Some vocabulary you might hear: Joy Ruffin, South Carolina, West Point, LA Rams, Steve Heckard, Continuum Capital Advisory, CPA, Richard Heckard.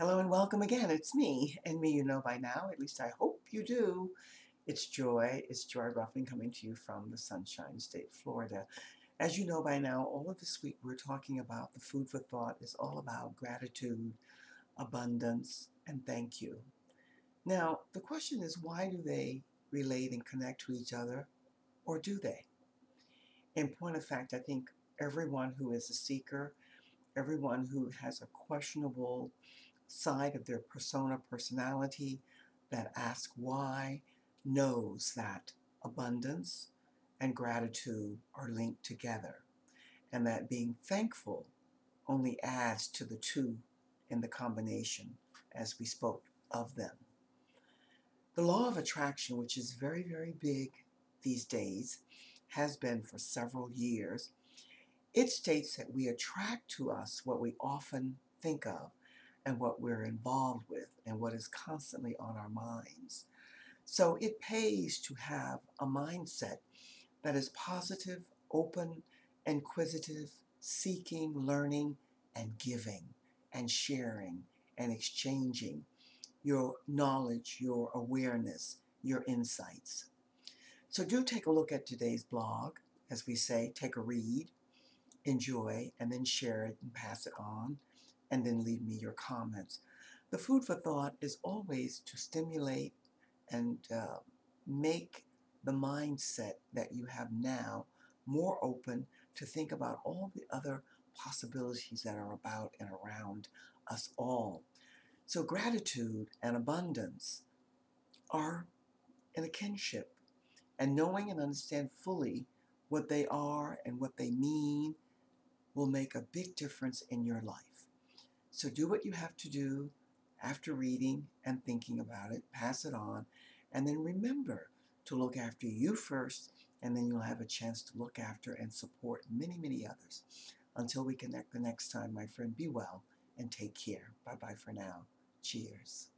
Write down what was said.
Hello and welcome again. It's me, and me you know by now, at least I hope you do. It's Joy Ruffin coming to you from the Sunshine State, Florida. As you know by now, all of this week we're talking about the food for thought is all about gratitude, abundance, and thank you. Now, the question is, why do they relate and connect to each other, or do they? In point of fact, I think everyone who is a seeker, everyone who has a questionable side of their personality that asks why, knows that abundance and gratitude are linked together, and that being thankful only adds to the two in the combination as we spoke of them. The law of attraction, which is very, very big these days, has been for several years, it states that we attract to us what we often think of and what we're involved with and what is constantly on our minds. So it pays to have a mindset that is positive, open, inquisitive, seeking, learning, and giving, and sharing, and exchanging your knowledge, your awareness, your insights. So do take a look at today's blog. As we say, take a read, enjoy, and then share it and pass it on, and then leave me your comments. The food for thought is always to stimulate and make the mindset that you have now more open to think about all the other possibilities that are about and around us all. So gratitude and abundance are in a kinship, and knowing and understand fully what they are and what they mean will make a big difference in your life. So do what you have to do after reading and thinking about it, pass it on, and then remember to look after you first, and then you'll have a chance to look after and support many, many others. Until we connect the next time, my friend, be well and take care. Bye-bye for now. Cheers.